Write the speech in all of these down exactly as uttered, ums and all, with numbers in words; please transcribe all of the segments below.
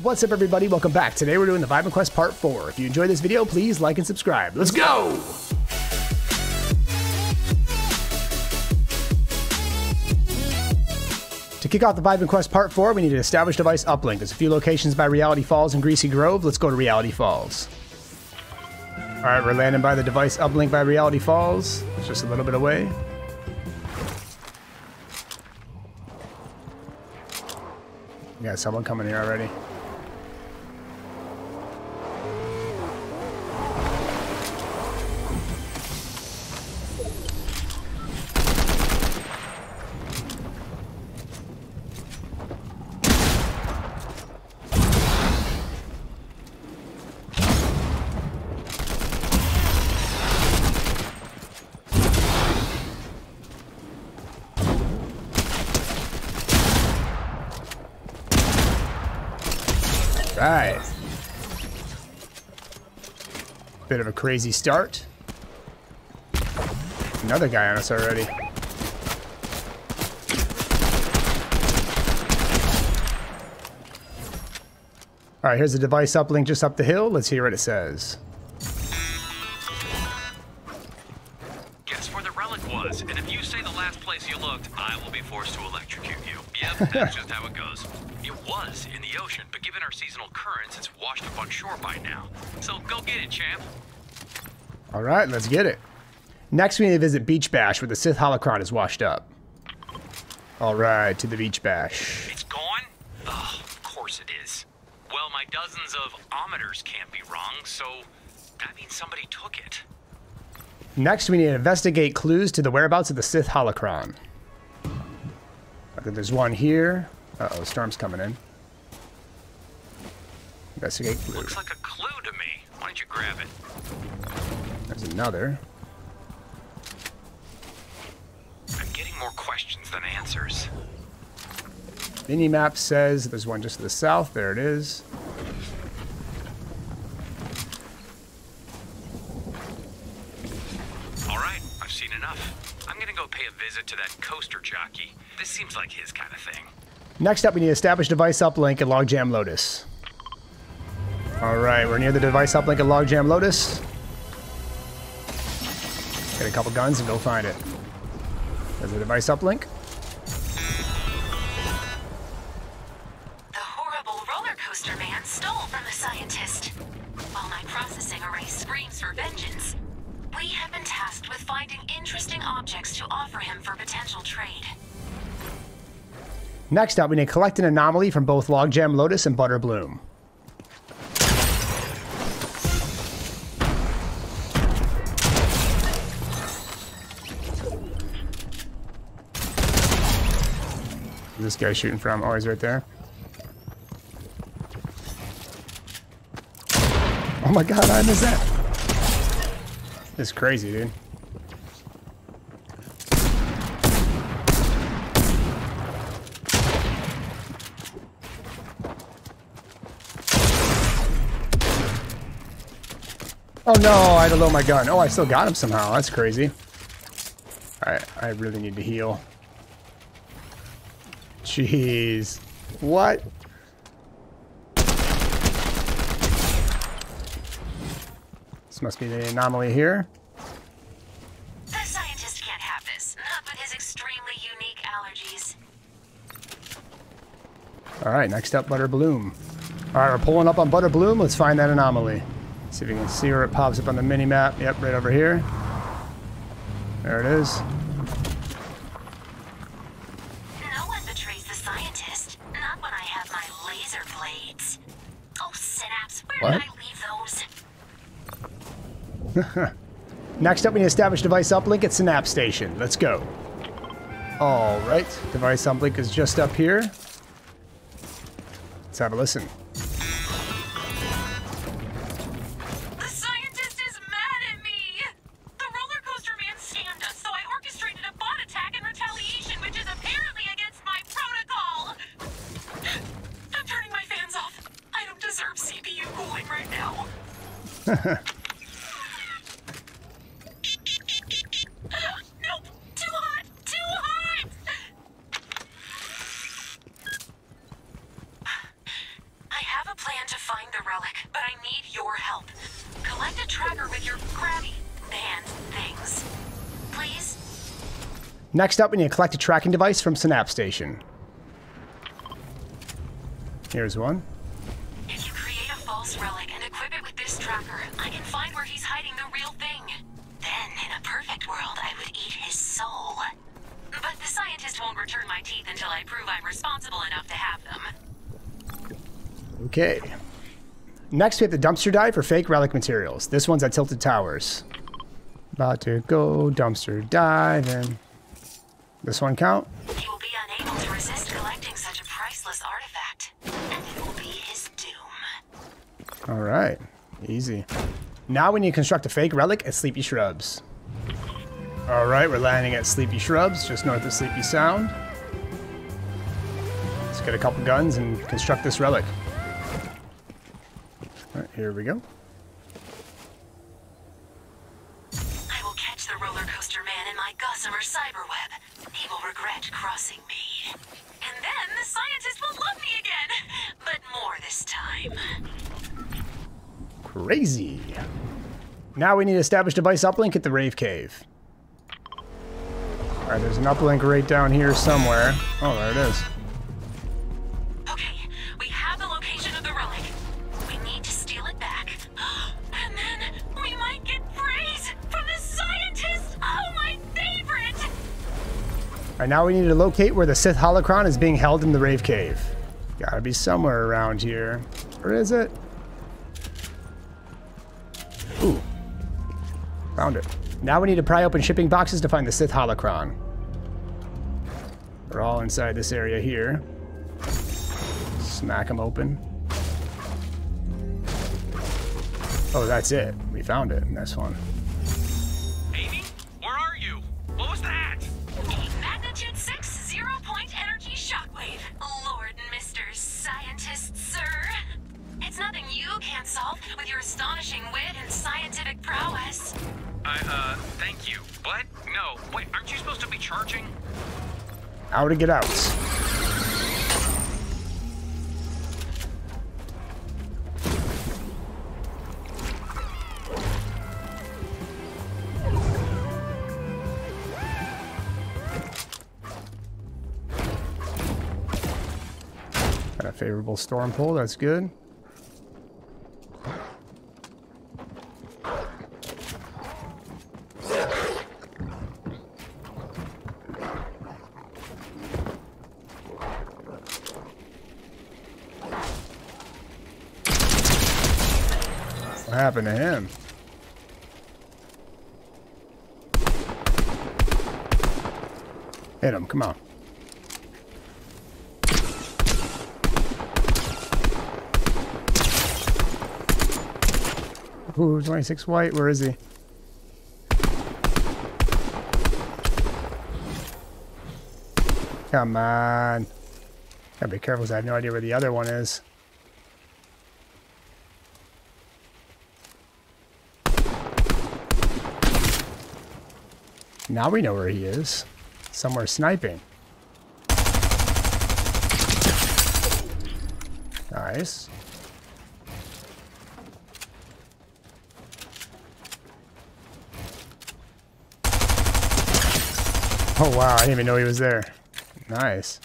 What's up, everybody? Welcome back. Today we're doing the Vibin' Quest Part four. If you enjoyed this video, please like and subscribe. Let's go! To kick off the Vibin' Quest Part four, we need to establish Device Uplink. There's a few locations by Reality Falls and Greasy Grove. Let's go to Reality Falls. Alright, we're landing by the Device Uplink by Reality Falls. It's just a little bit away. We got someone coming here already. Right. Bit of a crazy start. Another guy on us already. All right, here's the device uplink just up the hill. Let's hear what it says. Guess where the relic was, and if you say the last place you looked, I will be forced to electrocute you. Yep, that's just how it goes. It was in the ocean, but given our seasonal currents, it's washed up on shore by now. So go get it, champ. All right, let's get it. Next, we need to visit Beach Bash, where the Sith Holocron is washed up. All right, to the Beach Bash. It's gone? Ugh, of course it is. Well, my dozens of ometers can't be wrong, so that means somebody took it. Next, we need to investigate clues to the whereabouts of the Sith Holocron. I think there's one here. Uh-oh, storm's coming in. Investigate clue. Looks like a clue to me. Why don't you grab it? There's another. I'm getting more questions than answers. Minimap says there's one just to the south. There it is. All right, I've seen enough. I'm gonna go pay a visit to that coaster jockey. This seems like his kind of thing. Next up, we need to establish Device Uplink and Logjam Lotus. All right, we're near the Device Uplink and Logjam Lotus. Get a couple guns and go find it. There's the Device Uplink. The horrible roller coaster man stole from the scientist. While my processing array screams for vengeance, we have been tasked with finding interesting objects to offer him for potential trade. Next up, we need to collect an anomaly from both Logjam Lotus and Butter Bloom. This guy shooting from, oh, he's right there. Oh my god, I missed that. This is crazy, dude. Oh no, I had to load my gun. Oh, I still got him somehow. That's crazy. Alright, I really need to heal. Jeez. What? This must be the anomaly here. The scientist can't have this, not with his extremely unique allergies. Alright, next up, Butter Bloom. Alright, we're pulling up on Butter Bloom. Let's find that anomaly. See if you can see where it pops up on the mini-map. Yep, right over here. There it is. No one betrays the scientist. Not when I have my laser blades. Oh, Synapse, where what? Did I leave those? Next up, we need to establish Device Uplink at Synapse Station. Let's go. All right, Device Uplink is just up here. Let's have a listen. Nope, too hot, too hot. I have a plan to find the relic, but I need your help. Collect a tracker with your crabby man things. Please? Next up, we need to collect a tracking device from Synapse Station. Here's one. If you create a false relic and equip it with this tracker, I can find where he's hiding the real thing. Then, in a perfect world, I would eat his soul. But the scientist won't return my teeth until I prove I'm responsible enough to have them. Okay. Next, we have the dumpster dive for fake relic materials. This one's at Tilted Towers. About to go dumpster dive, and this one count. He will be unable to resist collecting such a priceless artifact, and it will be his doom. All right, easy. Now we need to construct a fake relic at Sleepy Shrubs. All right, we're landing at Sleepy Shrubs, just north of Sleepy Sound. Let's get a couple guns and construct this relic. All right, here we go. I will catch the roller coaster man in my gossamer cyberweb. He will regret crossing me. And then the scientist will love me again, but more this time. Crazy. Now we need to establish Device Uplink at the Rave Cave. All right, there's an uplink right down here somewhere. Oh, there it is. Okay, we have the location of the relic. We need to steal it back. And then we might get praise from the scientist! Oh, my favorite! All right, now we need to locate where the Sith Holocron is being held in the Rave Cave. Gotta be somewhere around here. Where is it? Ooh. Found it. Now we need to pry open shipping boxes to find the Sith Holocron. They're all inside this area here. Smack them open. Oh, that's it. We found it in this one. Amy, where are you? What was that? A magnitude six zero-point energy shockwave. Lord, Mister Scientist, sir. It's nothing you can't solve with your astonishing wit and scientific prowess. I, uh, thank you, but no. Wait, aren't you supposed to be charging? How to get out. Got a favorable storm pull, that's good. What happened to him? Hit him, come on. Ooh, twenty-six white, where is he? Come on. Gotta be careful because I have no idea where the other one is. Now we know where he is. Somewhere sniping. Nice. Oh wow, I didn't even know he was there. Nice.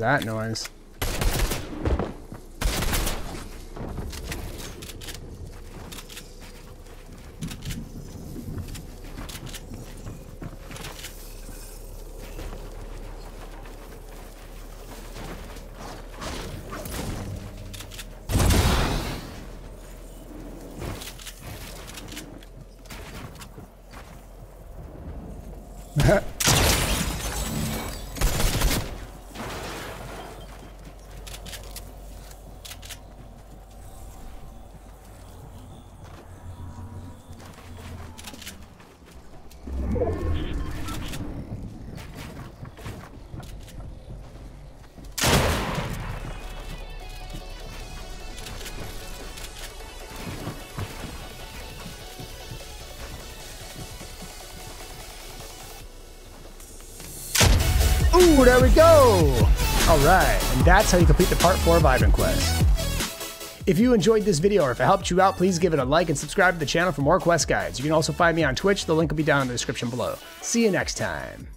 That noise. Ooh, there we go. All right, and that's how you complete the part four Vibin' Quest. If you enjoyed this video or if it helped you out, please give it a like and subscribe to the channel for more quest guides. You can also find me on Twitch. The link will be down in the description below. See you next time.